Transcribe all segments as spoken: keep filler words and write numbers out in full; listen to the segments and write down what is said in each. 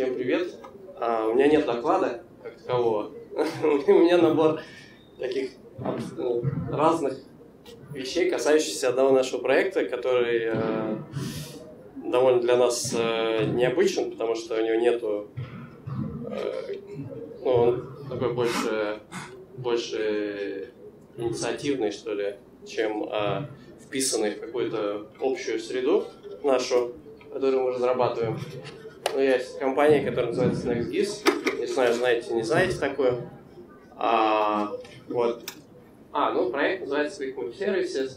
Всем привет. А, у меня нет доклада как такового. У меня набор таких разных вещей, касающихся одного нашего проекта, который э, довольно для нас э, необычен, потому что у него нету, э, ну, он такой больше, больше инициативный, что ли, чем э, вписанный в какую-то общую среду нашу, которую мы разрабатываем. Ну, есть компания, которая называется NextGIS. Не знаю, знаете, не знаете такую. А, вот. А, ну, проект называется QuickMapServices.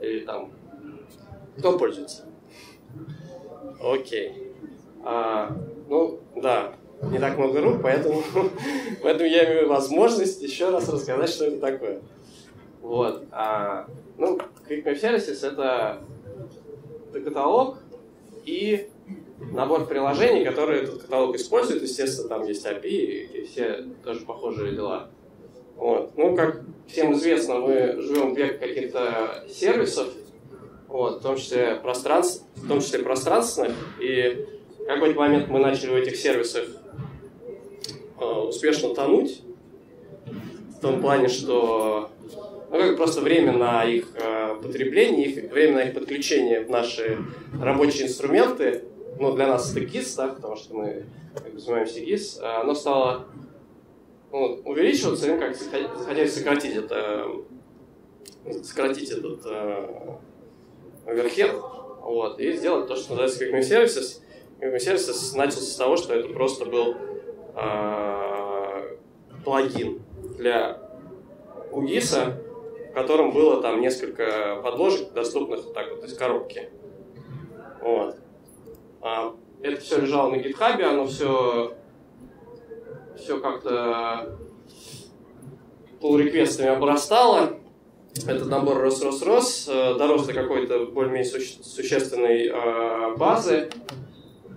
Или там... Кто пользуется? Окей. А, ну, да, не так много рук, поэтому, поэтому я имею возможность еще раз рассказать, что это такое. Вот. А, ну, QuickMapServices — это каталог и набор приложений, которые этот каталог использует. Естественно, там есть эй пи ай и все тоже похожие дела. Вот. Ну, как всем известно, мы живем в век каких-то сервисов, вот, в том числе пространств, в том числе пространственных, и в какой-то момент мы начали в этих сервисах э, успешно тонуть, в том плане, что ну, как просто время на их э, потребление, их, время на их подключение в наши рабочие инструменты, ну, для нас это ГИС, да, потому что мы как бы занимаемся ГИС, оно стало ну, увеличиваться, им как захотели сократить это, сократить этот оверхед, вот, и сделать то, что называется QuickMapServices. QuickMapServices начался с того, что это просто был э, плагин для ГИСа, в котором было там несколько подложек, доступных так вот из коробки. Вот. Это все лежало на GitHub, оно все, все как-то пул-реквестами обрастало. Этот набор рос-рос-рос, дорос до какой-то более-менее суще существенной э, базы,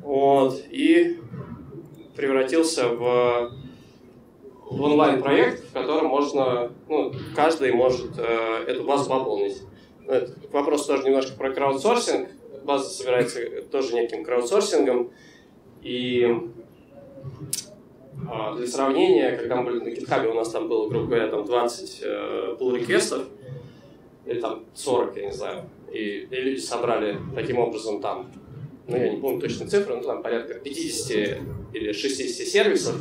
вот, и превратился в, в онлайн-проект, в котором можно, ну, каждый может э, эту базу пополнить. Вопрос тоже немножко про краудсорсинг. База собирается тоже неким краудсорсингом, и а, для сравнения, когда мы были на GitHub, у нас там было, грубо говоря, там двадцать пул-реквестов, э, или там сорок, я не знаю, и, и люди собрали таким образом там, ну я не помню точные цифры, но там порядка пятидесяти или шестидесяти сервисов.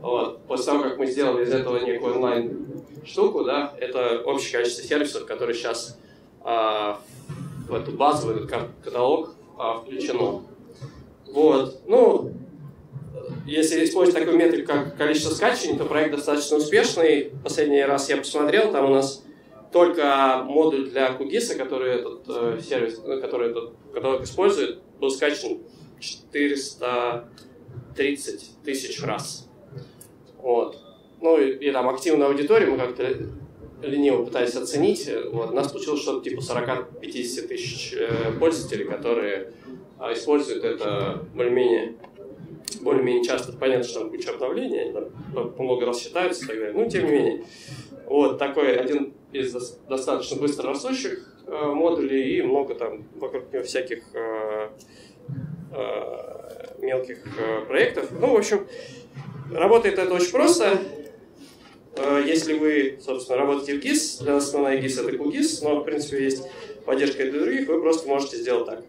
Вот. После того, как мы сделали из этого некую онлайн-штуку, да, это общее количество сервисов, которые сейчас а, в эту базу, в этот каталог а, включено. Вот. Ну, если использовать такую метрику, как количество скачиваний, то проект достаточно успешный. Последний раз я посмотрел, там у нас только модуль для QGIS, который этот э, сервис, который этот каталог использует, был скачан четыреста тридцать тысяч раз. Вот. Ну и, и там активную аудиторию мы как-то лениво пытались оценить, вот, у нас получилось что-то типа сорока-пятидесяти тысяч э, пользователей, которые э, используют это более-менее более-менее часто. Понятно, что там куча обновлений, там много раз считаются и так далее, но тем не менее. Вот такой один из дос достаточно быстро растущих э, модулей, и много там вокруг него всяких э, э, мелких э, проектов. Ну, в общем, работает это очень просто. Если вы, собственно, работаете в ГИС, для основной ГИС это QGIS, но, в принципе, есть поддержка и для других, вы просто можете сделать так.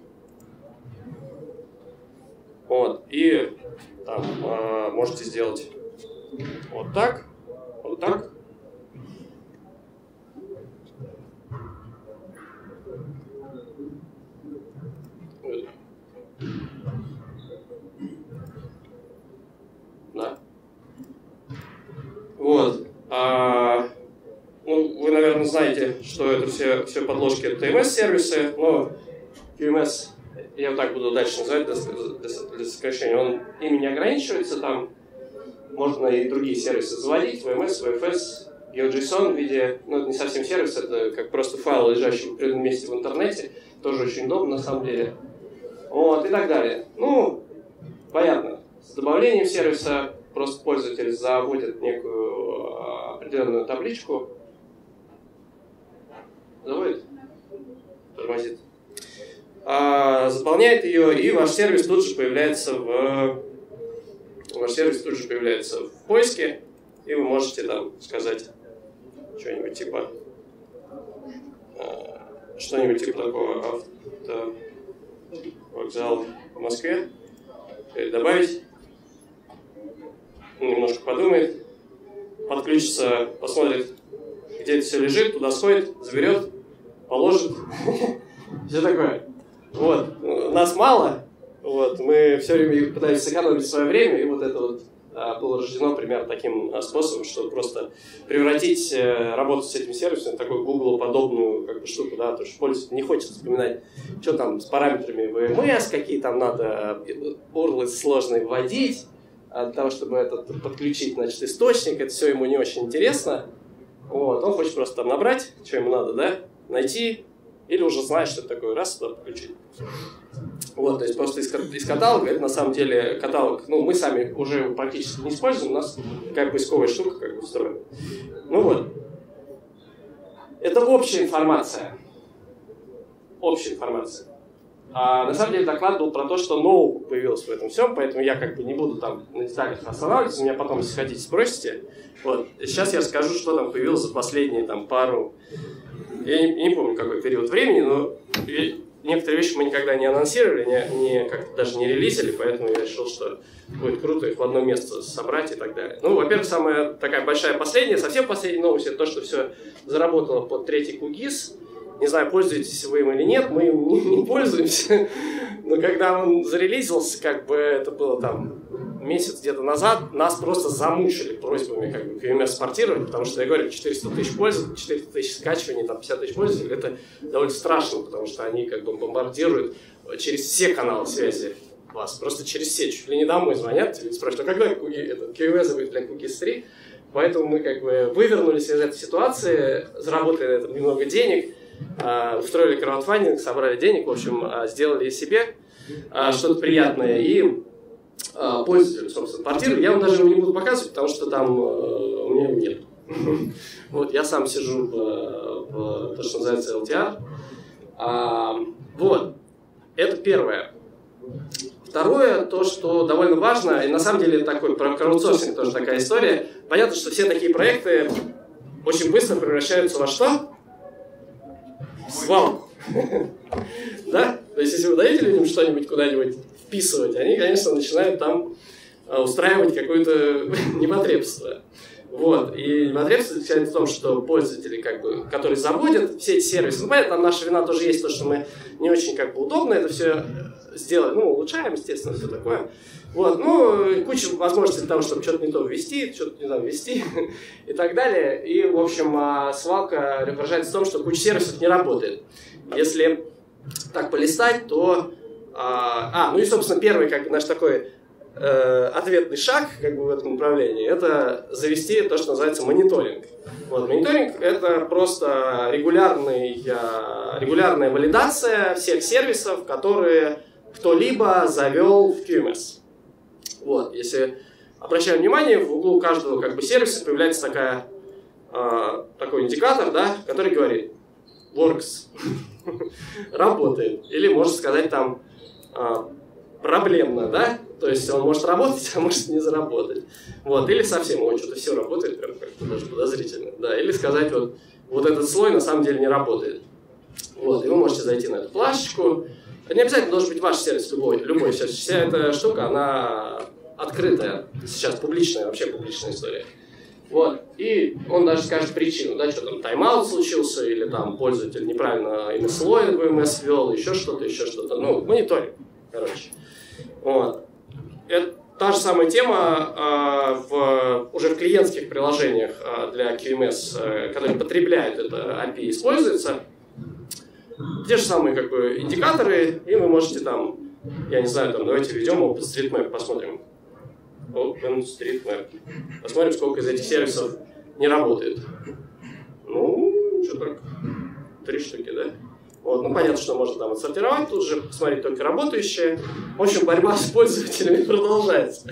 Вот, и там э, можете сделать вот так, вот так. Да. Вот. А, ну, вы, наверное, знаете, что это все, все подложки ти эм эс-сервисы, но ви эм эс, я вот так буду дальше называть для, для, для сокращения, он ими не ограничивается, там можно и другие сервисы заводить, ви эм эс, ви эф эс, GeoJSON в виде, ну, это не совсем сервис, это как просто файл, лежащий в определенном месте в интернете, тоже очень удобно, на самом деле. Вот, и так далее. Ну, понятно, с добавлением сервиса просто пользователь заводит некую определенную табличку. Заводит? Тормозит. заполняет ее, и ваш сервис тут же появляется в, ваш сервис тут же появляется в поиске, и вы можете там сказать что-нибудь типа что-нибудь типа такого: автовокзал в Москве, добавить, немножко подумает, подключится, посмотрит, где это все лежит, туда сходит, заберет, положит, все такое. Вот. Нас мало, вот. Мы все время пытаемся сэкономить свое время, и вот это вот а, было рождено примерно таким способом, чтобы просто превратить э, работу с этим сервисом в такую Google-подобную как бы штуку, да, потому что пользователь не хочет вспоминать, что там с параметрами ви эм эс, какие там надо урлы сложные вводить, а для того, чтобы это подключить, значит, источник, это все ему не очень интересно. Вот. Он хочет просто там набрать, что ему надо, да, найти, или уже знаешь, что это такое, раз, туда подключить. Вот, то есть просто из, из каталога, это на самом деле каталог, ну, мы сами уже его практически не используем, у нас такая поисковая штука как бы встроена. Ну вот. Это общая информация. Общая информация. А на самом деле доклад был про то, что нового появилось в этом всем, поэтому я как бы не буду там на деталях останавливаться, меня потом, если хотите, спросите. Вот. Сейчас я расскажу, что там появилось за последние там пару... Я не, не помню, какой период времени, но некоторые вещи мы никогда не анонсировали, не, не, как даже не релизили, поэтому я решил, что будет круто их в одно место собрать и так далее. Ну, во-первых, самая такая большая последняя, совсем последняя новость, это то, что все заработало под третий кью джи ай эс. Не знаю, пользуетесь вы им или нет, мы им не, не пользуемся. Но когда он зарелизился, как бы это было там месяц где-то назад, нас просто замучили просьбами как бы ви эм эс спортировать, потому что, я говорю, четыреста тысяч пользователей, четыреста тысяч скачиваний, там пятьдесят тысяч пользователей, это довольно страшно, потому что они как бы бомбардируют через все каналы связи вас, просто через сеть, чуть ли не домой звонят, тебе спрашивают, а когда кью джи ай эс будет для кью джи ай эс три? Поэтому мы как бы вывернулись из этой ситуации, заработали на этом немного денег, устроили краудфандинг, собрали денег, в общем, сделали себе что-то приятное и пользователю, собственно, портиру. Я вам даже его не буду показывать, потому что там у меня его нет. Вот, я сам сижу в то, что называется эл ти ар. Вот, это первое. Второе, то, что довольно важно, и на самом деле такой про краудсорсинг тоже такая история. Понятно, что все такие проекты очень быстро превращаются во что? Свалку. Да? То есть, если вы даете людям что-нибудь куда-нибудь вписывать, они, конечно, начинают там устраивать какое-то непотребство. Вот. И непотребство заключается в том, что пользователи, как бы, которые заводят все эти сервисы, ну, понятно, там наша вина тоже есть, то, что мы не очень как бы удобно это все сделаем, ну, улучшаем, естественно, все такое. Вот. Ну, куча возможностей для того, чтобы что-то не то ввести, что-то не то ввести и так далее. И, в общем, свалка выражается в том, что куча сервисов не работает. Если так полистать, то... А, ну и, собственно, первый как бы наш такой э, ответный шаг как бы в этом направлении — это завести то, что называется мониторинг. Вот, мониторинг — это просто регулярный, э, регулярная валидация всех сервисов, которые кто-либо завел в кью эм эс. Вот, если обращаем внимание, в углу каждого как бы сервиса появляется такая, э, такой индикатор, да, который говорит «works», работает, или можно сказать там проблемно, да? То есть он может работать, а может не заработать. Вот. Или совсем, ой, что-то все работает, как-то даже подозрительно. Да. Или сказать, вот, вот этот слой на самом деле не работает. Вот. И вы можете зайти на эту плашечку. Не обязательно должен быть ваш сервис, любой, любой сервис. Вся эта штука, она открытая, сейчас публичная, вообще публичная история. Вот. И он даже скажет причину, да, что там тайм-аут случился, или там пользователь неправильно имя слоя ви эм эс ввел, еще что-то, еще что-то. Ну, мониторинг, короче. Вот. Это та же самая тема а, в, уже в клиентских приложениях а, для кью эм эс, а, которые потребляют это эй пи ай, используется. Те же самые как бы индикаторы, и вы можете там, я не знаю, там, давайте введем OpenStreetMap, посмотрим. OpenStreetMap. Посмотрим, сколько из этих сервисов не работает. Ну, что так? Три штуки, да? Вот. Ну, понятно, что можно там отсортировать, тут же посмотреть только работающие. В общем, борьба с пользователями продолжается.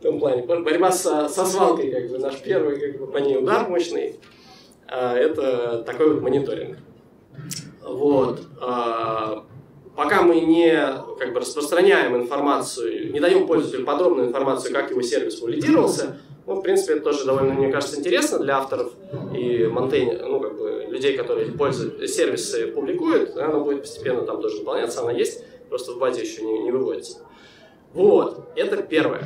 В том плане. Борьба со, со свалкой, как бы, наш первый, как бы, по ней удар мощный. А, это такой вот мониторинг. Вот. А, пока мы не как бы, распространяем информацию, не даем пользователю подробную информацию, как его сервис валидировался, ну, в принципе, это тоже довольно, мне кажется, интересно для авторов и монтейнеров, ну, как бы, людей, которые пользуют, сервисы публикуют, она будет постепенно там тоже дополняться, она есть, просто в базе еще не, не выводится. Вот, это первое.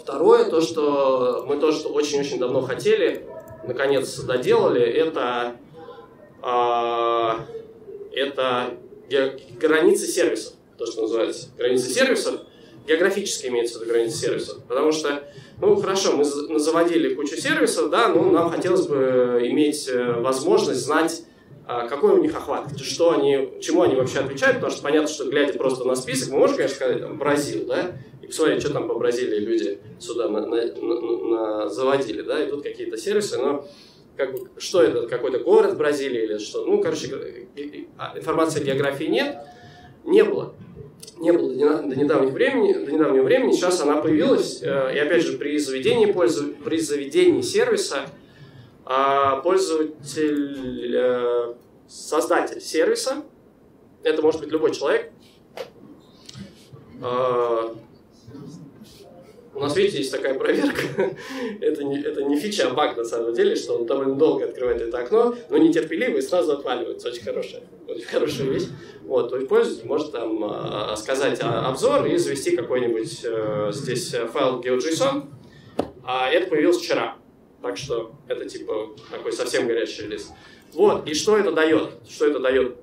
Второе, то, что мы тоже очень-очень давно хотели, наконец доделали, это, э, это границы сервисов, то, что называется. Границы сервисов, географически имеется в виду границы сервисов, потому что, ну хорошо, мы заводили кучу сервисов, да, но нам хотелось бы иметь возможность знать, какой у них охват, что они, чему они вообще отвечают, потому что понятно, что глядя просто на список, мы можем, конечно, сказать, там, Бразил, да, и посмотреть, что там по Бразилии люди сюда на, на, на, на заводили, да, идут какие-то сервисы, но как бы, что это, какой-то город Бразилии или что, ну, короче, информации о географии нет, не было. Не было до недавнего времени, до недавнего времени, сейчас она появилась, и опять же, при заведении, пользу, при заведении сервиса пользователь, создатель сервиса, это может быть любой человек. У нас, видите, есть такая проверка, это, не, это не фича, а баг на самом деле, что он довольно долго открывает это окно, но нетерпеливый сразу отваливается, очень хорошая, очень хорошая вещь. Вот, то есть пользователь может там сказать обзор и завести какой-нибудь здесь файл GeoJSON, а это появилось вчера. Так что это типа такой совсем горячий релиз. Вот, и что это дает? Что это дает?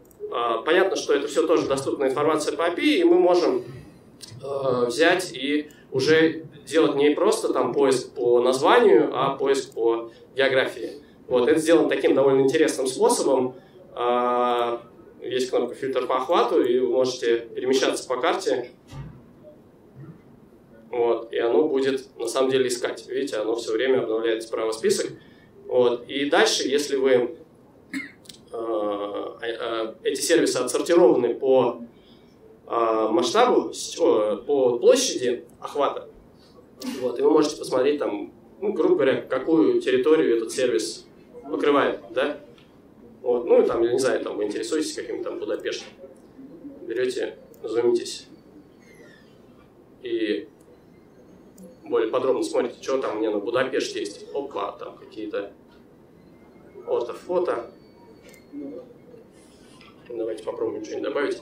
Понятно, что это все тоже доступная информация по эй пи ай, и мы можем взять и уже делать не просто там поиск по названию, а поиск по географии. Вот, это сделано таким довольно интересным способом. Есть кнопка «Фильтр по охвату», и вы можете перемещаться по карте. Вот, и оно будет на самом деле искать. Видите, оно все время обновляет справа список. Вот, и дальше, если вы э, э, эти сервисы отсортированы по э, масштабу, о, по площади охвата, вот, и вы можете посмотреть, там, ну, грубо говоря, какую территорию этот сервис покрывает. Да? Вот, ну и там, я не знаю, там, вы интересуетесь каким-то там Будапештом. Берете, зумитесь. И более подробно смотрите, что там у меня на Будапеште есть. Опа, там какие-то фото-фото. Давайте попробуем что-нибудь добавить.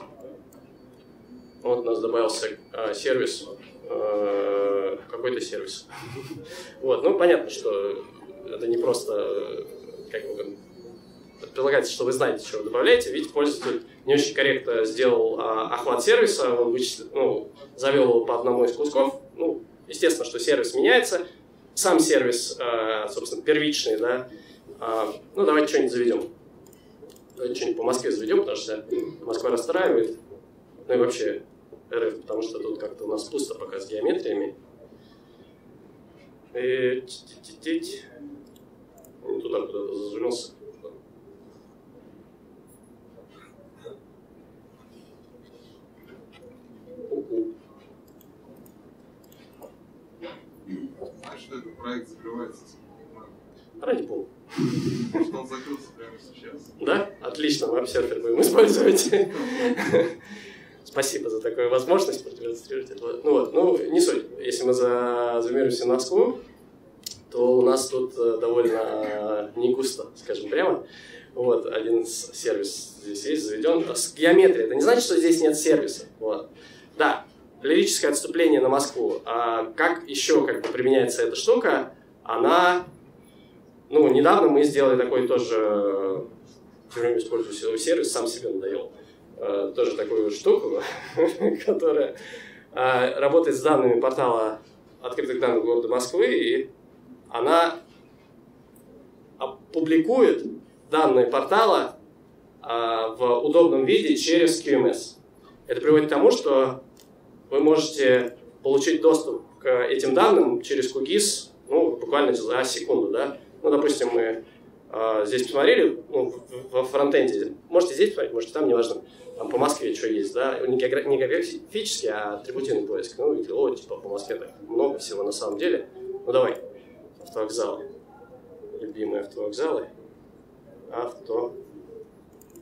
Вот у нас добавился э, сервис, э, какой-то сервис. Вот, ну понятно, что это не просто, как бы, предлагается, что вы знаете, что вы добавляете. Видите, пользователь не очень корректно сделал а, охват сервиса, он вычислил, ну, завел его по одному из кусков. Ну, естественно, что сервис меняется. Сам сервис, а, собственно, первичный, да. А, ну, давайте что-нибудь заведем. Давайте что-нибудь по Москве заведем, потому что Москва расстраивает. Ну и вообще РФ, потому что тут как-то у нас пусто пока с геометриями. И... Туда куда-то зажимался. Знаешь, что этот проект закрывается? Ради бога. Может, он закрылся прямо сейчас? Да? Отлично, мы обсервер будем использовать. Спасибо за такую возможность продемонстрировать это. Ну вот, ну не суть. Если мы зумируемся на Москву, то у нас тут довольно не густо, скажем прямо. Вот, один сервис здесь есть, заведен. С геометрией. Это не значит, что здесь нет сервиса. Вот. Да. Лирическое отступление на Москву. А как еще как бы применяется эта штука? Она, ну, недавно мы сделали такой тоже, все время использую силовой сервис, сам себе надоел, а, тоже такую штуку, которая а, работает с данными портала открытых данных города Москвы, и она опубликует данные портала а, в удобном виде через кью эм эс. Это приводит к тому, что вы можете получить доступ к этим данным через кью джи ай эс, ну, буквально за секунду, да. Ну, допустим, мы э, здесь посмотрели, ну, во фронтенде, можете здесь посмотреть, можете там, неважно, там по Москве что есть, да, не географический, а атрибутивный поиск. Ну, видите, о, типа по Москве так много всего на самом деле. Ну, давай, автовокзалы, любимые автовокзалы, авто,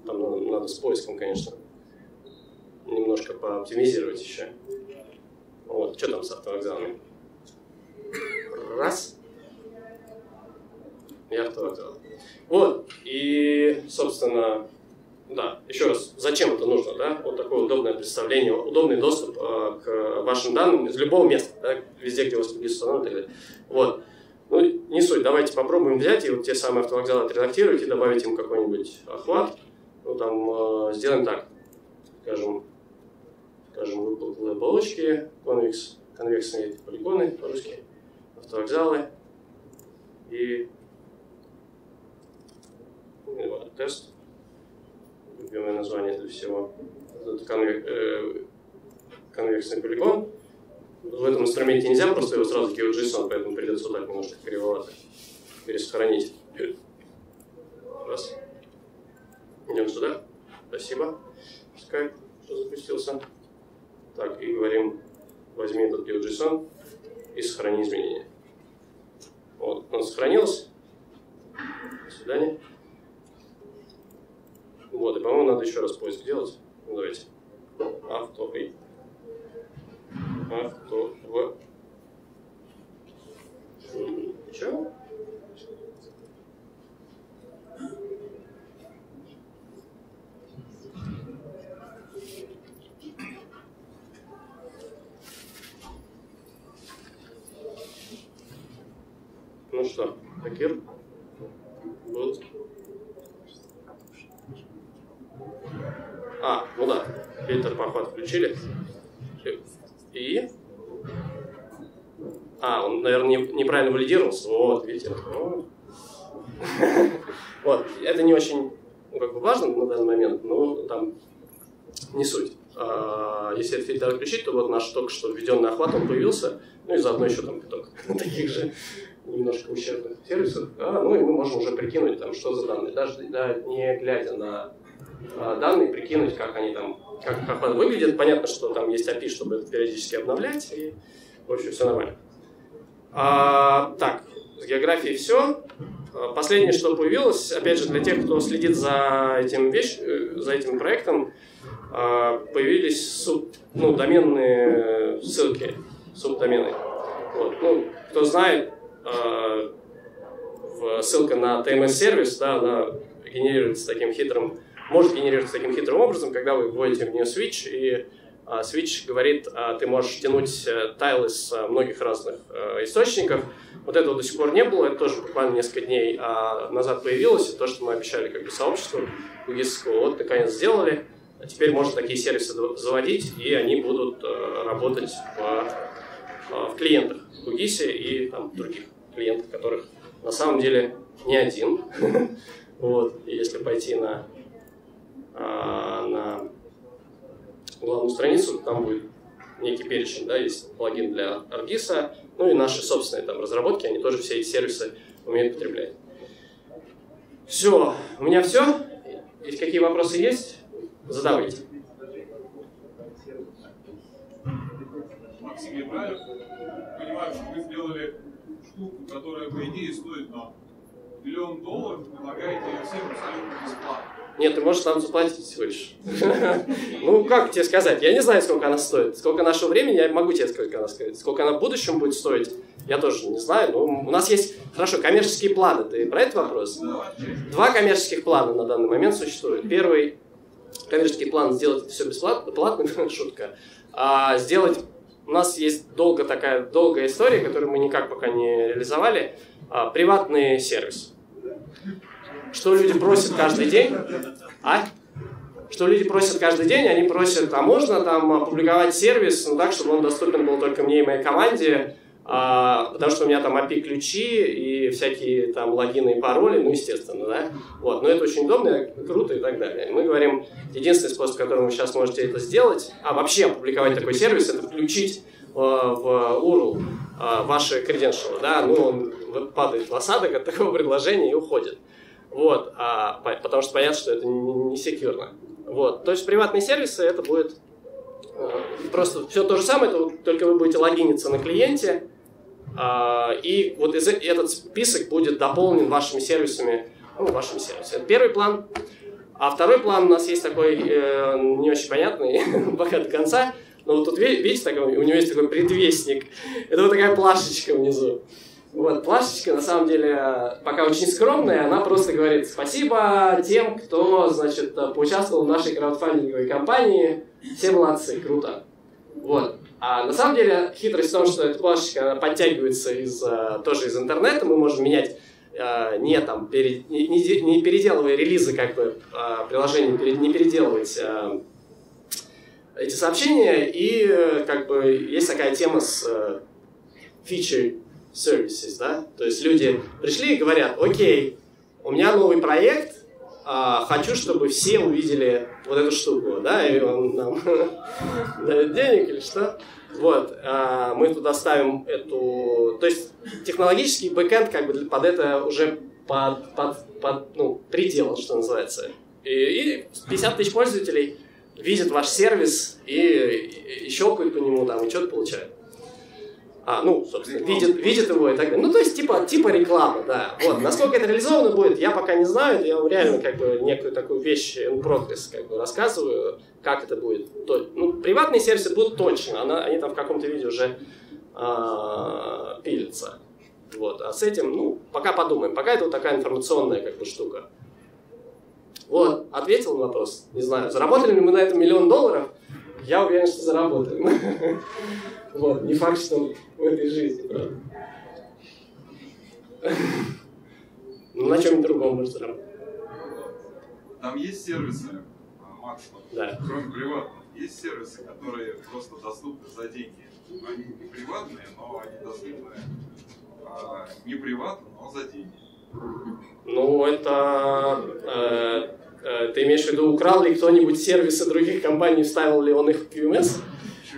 там надо, надо с поиском, конечно. немножко пооптимизировать еще. Вот, что там с автовокзалами? Раз. И автовокзал. Вот, и, собственно, да, еще раз, зачем это нужно, да? Вот такое удобное представление, удобный доступ э, к вашим данным из любого места, да? Везде, где у вас ГИС установлен и так далее. Вот. Ну, не суть, давайте попробуем взять и вот те самые автовокзалы отредактировать и добавить им какой-нибудь охват. Ну, там, э, сделаем так, скажем, скажем, выпуклые оболочки, конвекс, конвексные полигоны по-русски, автовокзалы и... и вот, тест. Любимое название для всего. Это конвек, э, конвексный полигон. В этом инструменте нельзя просто его сразу GeoJSON, поэтому придется вот так немножко кривовато пересохранить. Раз. Идем сюда. Спасибо. Скайп, что запустился. Так, и говорим, возьми этот GeoJSON и сохрани изменения. Вот, он сохранился. До свидания. Вот, и, по-моему, надо еще раз поиск делать. Ну, давайте. Авто. Авто. В. Че? Ну что, Акир? Вот. А, ну да, фильтр поход включили. И? А, он, наверное, неправильно валидировался. Вот, видите. Вот, это не очень как бы важно на данный момент, но там не суть. Если этот фильтр включить, то вот наш только что введенный охват, он появился. Ну и заодно еще там пяток таких же немножко ущербных сервисов. Ну и мы можем уже прикинуть, там, что за данные. Даже не глядя на... данные, прикинуть, как они там, как, как он выглядит. Понятно, что там есть эй пи ай, чтобы это периодически обновлять, и, в общем, все нормально. А, так, с географией все. Последнее, что появилось, опять же, для тех, кто следит за этим, вещь, за этим проектом, появились суб, ну, доменные ссылки, субдомены. Вот. Ну, кто знает, ссылка на ти эм эс-сервис, да, она генерируется таким хитрым может генерироваться таким хитрым образом, когда вы вводите в нее switch, и а, switch говорит, а, ты можешь тянуть а, тайл из а, многих разных а, источников. Вот этого до сих пор не было, это тоже буквально несколько дней а, назад появилось, и то, что мы обещали как бы сообществу кугисского, вот наконец сделали. А теперь можно такие сервисы заводить, и они будут а, работать в, а, в клиентах кугисе и там, других клиентах, которых на самом деле не один. Вот, если пойти на на главную страницу, там будет некий перечень, да, есть плагин для Аргиса, ну и наши собственные там разработки, они тоже все эти сервисы умеют потреблять. Все, у меня все. Если какие вопросы есть, задавайте. Максим, я правильно понимаю, что вы сделали штуку, которая, по идее, стоит нам миллион долларов, предлагаете ее всем абсолютно бесплатно? Нет, ты можешь сам заплатить всего лишь. Ну, как тебе сказать? Я не знаю, сколько она стоит. Сколько нашего времени, я могу тебе сказать, сколько она стоит. Сколько она в будущем будет стоить, я тоже не знаю. Но у нас есть, хорошо, коммерческие планы. Ты про этот вопрос? Два коммерческих плана на данный момент существует. Первый коммерческий план — сделать все бесплатно, платно, шутка. А сделать... У нас есть долго такая, долгая история, которую мы никак пока не реализовали. А, приватный сервис. Что люди просят каждый день? А? Что люди просят каждый день? Они просят, а можно там опубликовать сервис, ну так, чтобы он доступен был только мне и моей команде, а, потому что у меня там эй пи ай-ключи и всякие там логины и пароли, ну естественно, да? Вот, но это очень удобно, круто и так далее. Мы говорим, единственный способ, которым вы сейчас можете это сделать, а вообще опубликовать такой сервис, это включить э, в ю ар эл э, ваши креденшалы, да? Ну, он падает в осадок от такого предложения и уходит. Вот, а, потому что понятно, что это не секьюрно. Вот, то есть приватные сервисы — это будет э, просто все то же самое, только вы будете логиниться на клиенте, э, и вот из, этот список будет дополнен вашими сервисами, ну, вашими сервисами. Это первый план. А второй план у нас есть такой, э, не очень понятный, пока до конца. Но вот тут, видите, такой, у него есть такой предвестник. Это вот такая плашечка внизу. Вот, плашечка, на самом деле, пока очень скромная, она просто говорит спасибо тем, кто, значит, поучаствовал в нашей краудфандинговой кампании. Все молодцы, круто. Вот. А на самом деле хитрость в том, что эта плашечка, она подтягивается из, тоже из интернета, мы можем менять, не, там, пере, не, не переделывая релизы, как бы, приложение не переделывать эти сообщения, и, как бы, есть такая тема с feature services, да, то есть люди пришли и говорят: окей, у меня новый проект, а, хочу, чтобы все увидели вот эту штуку, да, и он нам дает денег или что. Вот, а, мы туда ставим эту... То есть технологический бэкэнд как бы под это уже под, под, под, ну, приделан, что называется. И, и пятьдесят тысяч пользователей видят ваш сервис и, и, и щелкают по нему, там, и что-то получают. А, ну, собственно, видит, видит его и так далее. Ну, то есть, типа, типа реклама, да. Вот. Насколько это реализовано будет, я пока не знаю. Я вам реально, как бы, некую такую вещь in progress, как бы, рассказываю, как это будет. Ну, приватные сервисы будут точно. Она, они там в каком-то виде уже а, пилятся. Вот. А с этим, ну, пока подумаем. Пока это вот такая информационная, как бы, штука. Вот. Ответил на вопрос? Не знаю. Заработали ли мы на этом миллион долларов? Я уверен, что заработаем. Вот, не факт, что в этой жизни, правда. Ну, на чем-нибудь другом может заработать. Там есть сервисы, Макс, кроме приватных, есть сервисы, которые просто доступны за деньги. Они не приватные, но они доступны не приватно, но за деньги. Ну, это... Ты имеешь в виду, украл ли кто-нибудь сервисы других компаний, вставил ли он их в кью эм эс?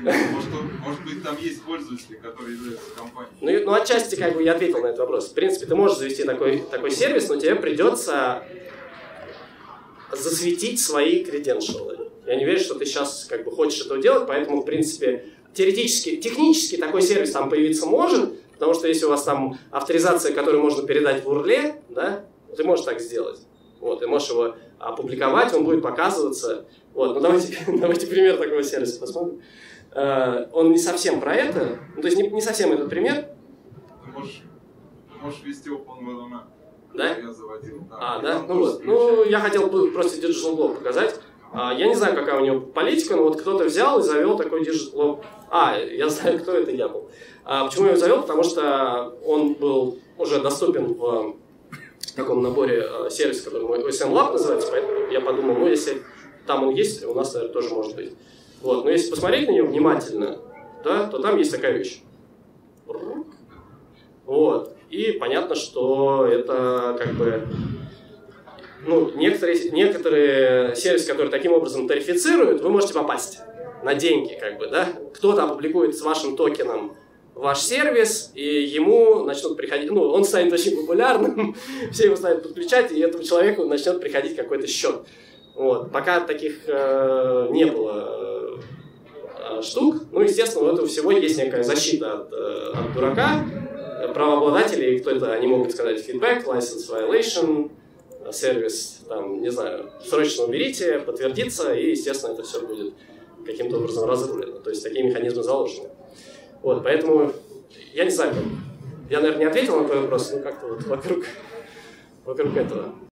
Может, может быть, там есть пользователи, которые являются компанией. Ну, ну, отчасти, как бы, я ответил на этот вопрос. В принципе, ты можешь завести такой, такой сервис, но тебе придется засветить свои креденшалы. Я не верю, что ты сейчас, как бы, хочешь этого делать, поэтому, в принципе, теоретически, технически такой сервис там появиться может, потому что если у вас там авторизация, которую можно передать в урле, да, ты можешь так сделать. Вот, ты можешь его опубликовать, он будет показываться. Вот, ну давайте, давайте пример такого сервиса посмотрим. Он не совсем про это, ну, то есть не, не совсем этот пример. Ты можешь, ты можешь вести OpenStreetMap. Да? Я заводил. Да. А, да? Ну, вот. Ну, я хотел бы просто DigitalBlog показать. Я не знаю, какая у него политика, но вот кто-то взял и завел такой DigitalBlog. А, я знаю, кто это, я был. А почему я его завел? Потому что он был уже доступен в таком наборе сервисов, который мой о эс эм Lab называется, поэтому я подумал, ну, если там он есть, у нас, наверное, тоже может быть. Вот, но если посмотреть на него внимательно, да, то там есть такая вещь. Вот. И понятно, что это, как бы, ну, некоторые, некоторые сервисы, которые таким образом тарифицируют, вы можете попасть на деньги, как бы, да. Кто-то опубликует с вашим токеном ваш сервис, и ему начнут приходить, ну, он станет очень популярным, все его станут подключать, и этому человеку начнет приходить какой-то счет. Вот. Пока таких э, не было э, штук. Ну, естественно, у этого всего есть некая защита от, э, от дурака. Правообладателей, кто это, они могут сказать feedback, license violation, сервис, там, не знаю, срочно уберите, подтвердиться, и, естественно, это все будет каким-то образом разрулено. То есть такие механизмы заложены. Вот, поэтому я не знаю, я, наверное, не ответил на твой вопрос, но как-то вот вокруг, вокруг этого.